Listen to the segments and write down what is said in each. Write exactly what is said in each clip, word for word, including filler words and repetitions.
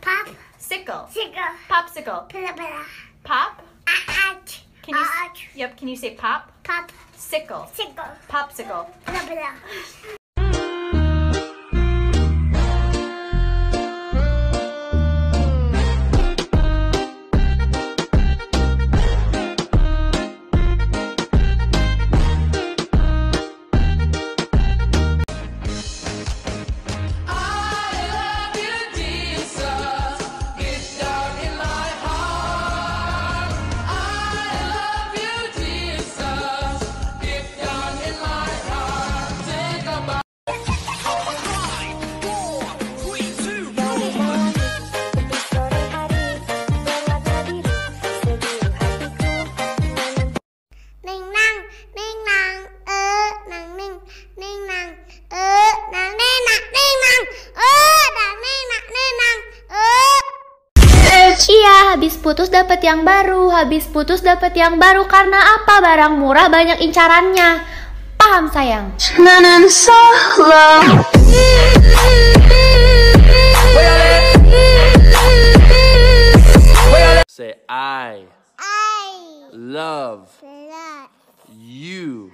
Pop. Sickle. Sickle. Popsicle. Pilla pilla. Pop. Arch. Can you? Arch. Yep. Can you say pop? Pop. Sickle. Sickle. Popsicle. Pilla pilla. Iya, habis putus dapat yang baru, habis putus dapat yang baru karena apa? Barang murah banyak incarannya. Paham sayang? Nanan solo. Say I. I love, love. You.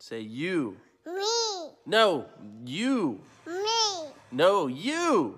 Say you. Me. No, you. Me. No, you!